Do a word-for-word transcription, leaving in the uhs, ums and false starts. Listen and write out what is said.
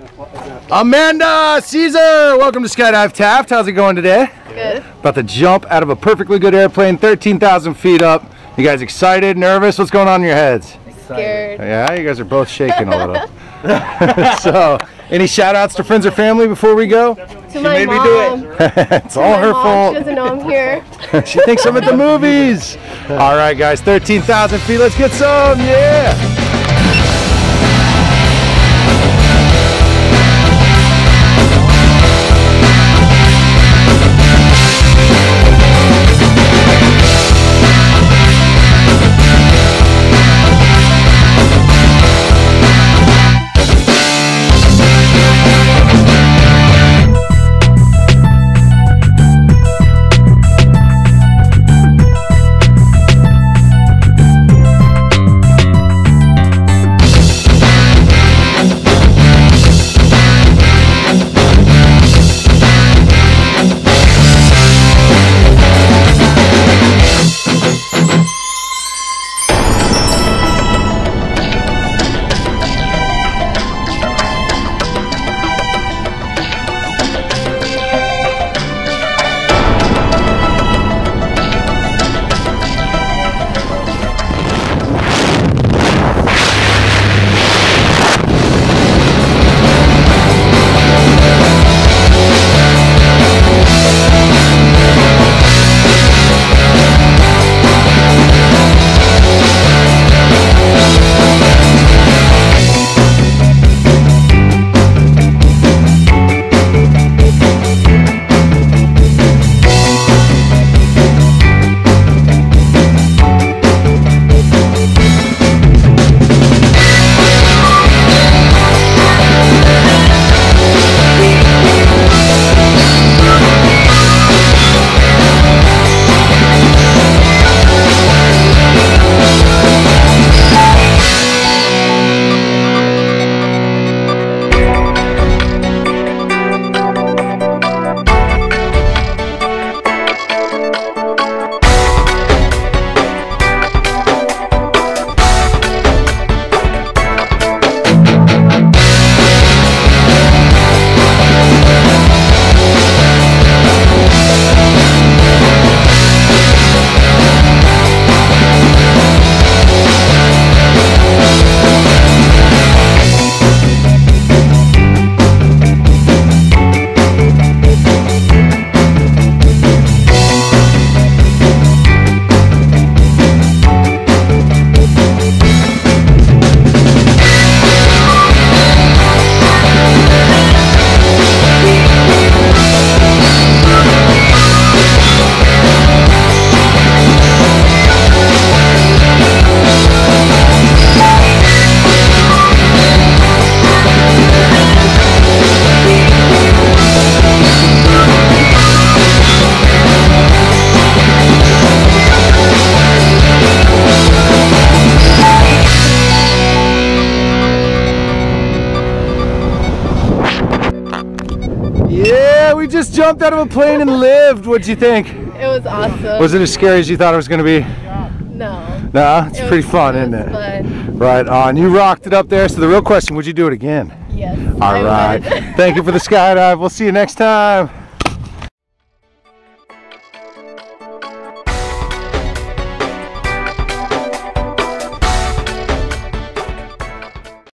gonna flip, it's gonna flip. Amanda Caesar, welcome to Skydive Taft. How's it going today? Good. About to jump out of a perfectly good airplane, thirteen thousand feet up. You guys excited, nervous? What's going on in your heads? Scared. Yeah, you guys are both shaking a little. So, any shout outs to friends or family before we go? To she my made mom. Me do it. It's to all my her mom. Fault. She doesn't know I'm here. She thinks I'm at the movies. All right, guys, thirteen thousand feet. Let's get some. Yeah. We just jumped out of a plane and lived. What'd you think? It was awesome. Was it as scary as you thought it was going to be? No. No? It's it pretty was, fun, it isn't it? Fun. Right on. You rocked it up there. So the real question, would you do it again? Yes. All I right. Would. Thank you for the skydive. We'll see you next time.